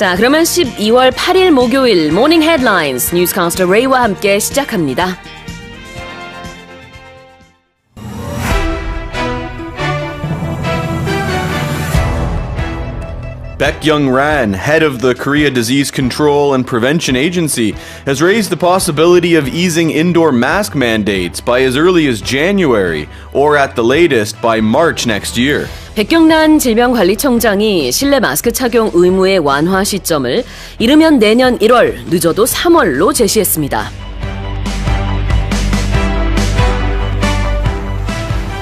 자, 그러면 12월 8일 목요일 모닝 헤드라인스 뉴스카스터 레이와 함께 시작합니다. Peck Kyong-ran, head of the Korea Disease Control and Prevention Agency, has raised the possibility of easing indoor mask mandates by as early as January, or at the latest by March next year. 백경란 질병관리청장이 실내 마스크 착용 의무의 완화 시점을 이르면 내년 1월, 늦어도 3월로 제시했습니다.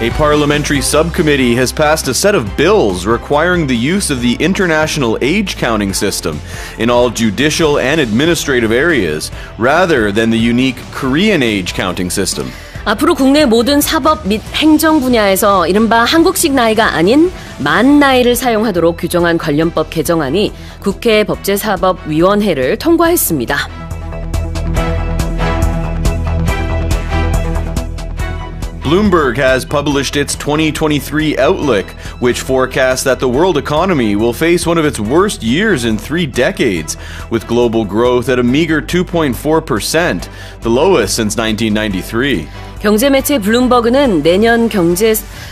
A parliamentary subcommittee has passed a set of bills requiring the use of the international age counting system in all judicial and administrative areas, rather than the unique Korean age counting system. 앞으로 국내 모든 사법 및 행정 분야에서 이른바 한국식 나이가 아닌 만 나이를 사용하도록 규정한 관련법 개정안이 국회 법제사법위원회를 통과했습니다. Bloomberg has published its 2023 outlook, which forecasts that the world economy will face one of its worst years in 3 decades, with global growth at a meager 2.4%, the lowest since 1993. 경제 매체 블룸버그는 내년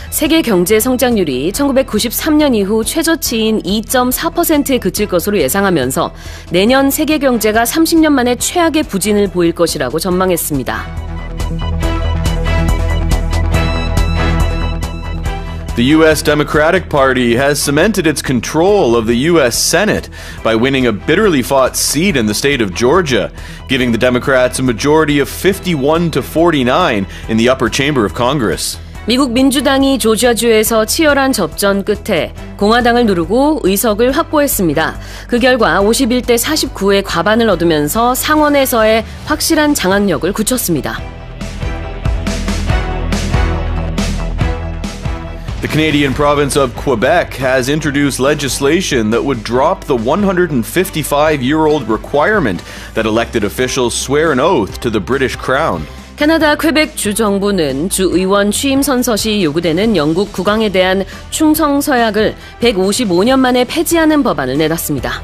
세계 경제 성장률이 1993년 이후 최저치인 2.4%에 그칠 것으로 예상하면서 내년 세계 경제가 30년 만에 최악의 부진을 보일 것이라고 전망했습니다. The U.S. Democratic Party has cemented its control of the U.S. Senate by winning a bitterly fought seat in the state of Georgia, giving the Democrats a majority of 51-49 in the upper chamber of Congress. 미국 민주당이 조지아주에서 치열한 접전 끝에 공화당을 누르고 의석을 확보했습니다. 그 결과 51-49의 과반을 얻으면서 상원에서의 확실한 장악력을 굳혔습니다. The Canadian province of Quebec has introduced legislation that would drop the 155-year-old requirement that elected officials swear an oath to the British crown. 캐나다 퀘벡 주 정부는 주 의원 취임 선서 시 요구되는 영국 국왕에 대한 충성 서약을 155년 만에 폐지하는 법안을 내놨습니다.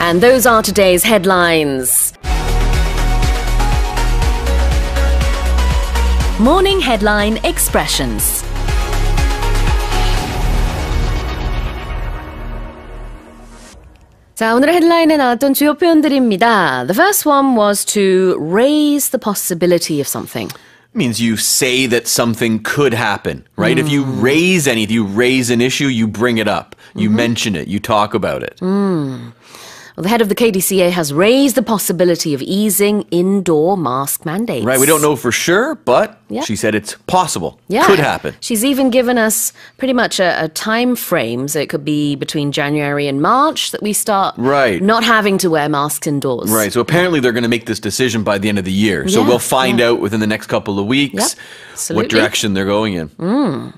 And those are today's headlines. Morning headline expressions. 자, 오늘의 헤드라인에 나왔던 주요 표현들입니다. The first one was to raise the possibility of something. Means you say that something could happen, right? If you raise anything, you raise an issue, you bring it up, you mention it, you talk about it. Well, the head of the KDCA has raised the possibility of easing indoor mask mandates. Right, we don't know for sure, but she said it's possible. Yeah. Could happen. She's even given us pretty much a time frame, so it could be between January and March that we start not having to wear masks indoors. Right, so apparently they're going to make this decision by the end of the year. So we'll find out within the next couple of weeks what direction they're going in.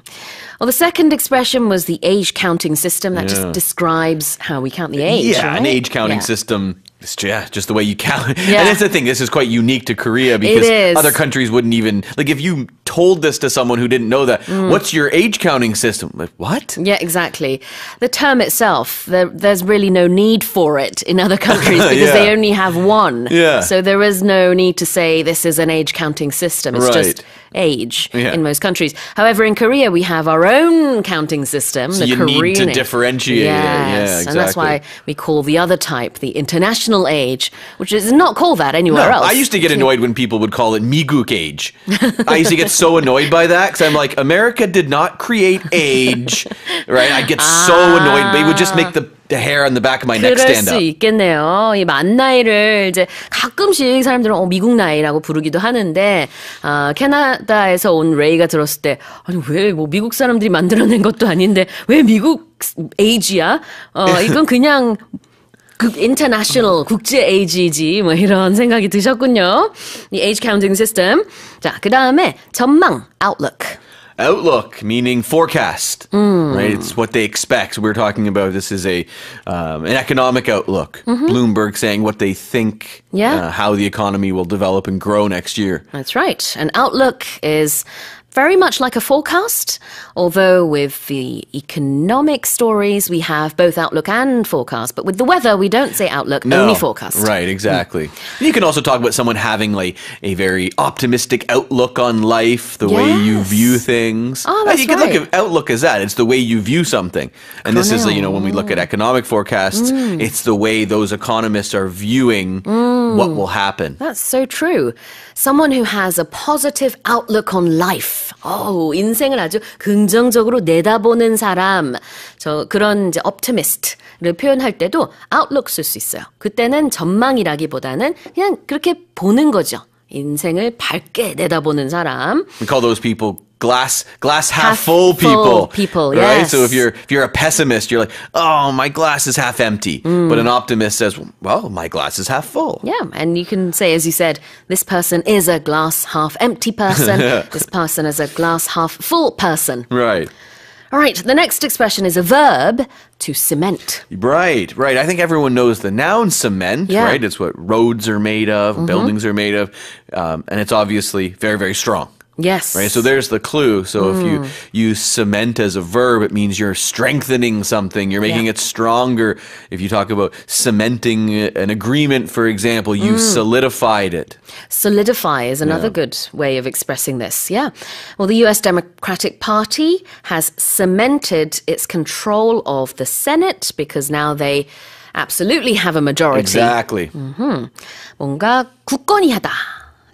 Well, the second expression was the age counting system. That just describes how we count the age. Yeah, right? An age counting system. Yeah, just the way you count. Yeah. And that's the thing. This is quite unique to Korea because other countries wouldn't even... Like, if you told this to someone who didn't know that, what's your age counting system? Like, what? Yeah, exactly. The term itself, there's really no need for it in other countries because they only have one. Yeah. So there is no need to say this is an age counting system. It's just... age in most countries. However, in Korea, we have our own counting system. So you need to differentiate. Yes, and that's why we call the other type the international age, which is not called that anywhere else. I used to get annoyed when people would call it 미국 age. I used to get so annoyed by that because I'm like, America did not create age, right? I get so annoyed. They would just make the hair on the back of my neck stand up. 그럴 수 있겠네요. 이 만 나이를 이제 가끔씩 사람들은 미국 나이라고 부르기도 하는데 캐나다에서 온 레이가 들었을 때 아니 왜 미국 사람들이 만들어낸 것도 아닌데 왜 미국 에이지야? 이건 그냥 international, 국제 에이지지 이런 생각이 드셨군요. 이 age counting system. 자, 그다음에 전망, outlook. Outlook, meaning forecast, right? It's what they expect. We're talking about this is an economic outlook. Bloomberg saying what they think, how the economy will develop and grow next year. That's right. An outlook is very much like a forecast, although with the economic stories, we have both outlook and forecast. But with the weather, we don't say outlook, only forecast. Right, exactly. You can also talk about someone having like a very optimistic outlook on life, the way you view things. Oh, that's you can look at outlook as that. It's the way you view something. And this is, you know, when we look at economic forecasts, it's the way those economists are viewing what will happen. That's so true. Someone who has a positive outlook on life. Oh, 인생을 아주 긍정적으로 내다보는 사람. 저 그런 이제 optimist를 표현할 때도 outlook 쓸 수 있어요. 그때는 전망이라기보다는 그냥 그렇게 보는 거죠. 인생을 밝게 내다보는 사람. We call those people glass half full people. Right? Yes. So if you're a pessimist, you're like, oh, my glass is half empty. But an optimist says, well, my glass is half full. Yeah, and you can say, as you said, this person is a glass half empty person. This person is a glass half full person. Right. All right, the next expression is a verb, to cement. Right. I think everyone knows the noun cement, right? It's what roads are made of, buildings are made of, and it's obviously very, very strong. Yes. Right, so there's the clue. So if you use cement as a verb, it means you're strengthening something, you're making it stronger. If you talk about cementing an agreement, for example, you solidified it. Solidify is another good way of expressing this, Well, the US Democratic Party has cemented its control of the Senate because now they absolutely have a majority. Exactly. 뭔가 굳건히하다.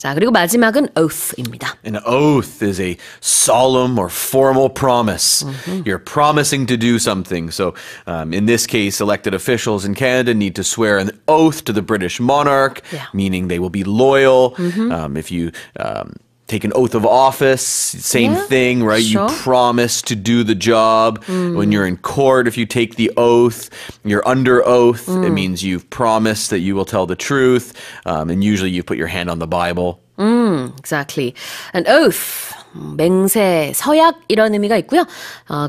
자, 그리고 마지막은 oath입니다. An oath is a solemn or formal promise. You're promising to do something. So in this case, elected officials in Canada need to swear an oath to the British monarch, meaning they will be loyal. If you take an oath of office, same thing, right? You promise to do the job. When you're in court, if you take the oath, you're under oath. It means you've promised that you will tell the truth. And usually you put your hand on the Bible. Exactly. An oath, 맹세, 서약 이런 의미가 있고요.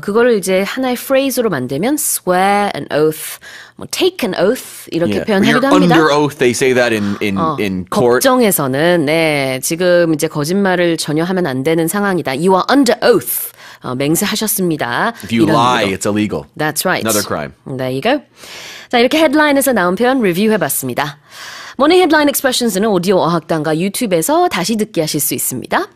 그거를 이제 하나의 phrase로 만들면 swear an oath, 뭐 take an oath 이렇게 표현하기도 합니다. Under oath, they say that in court. 법정에서는 지금 이제 거짓말을 전혀 하면 안 되는 상황이다. You are under oath. 맹세하셨습니다. If you lie, it's illegal. That's right. Another crime. There you go. 자, 이렇게 헤드라인에서 나온 표현 리뷰해봤습니다. Morning Headline Expressions는 오디오 어학당과 유튜브에서 다시 듣기 하실 수 있습니다.